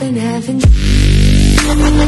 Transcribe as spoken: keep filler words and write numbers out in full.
I've been having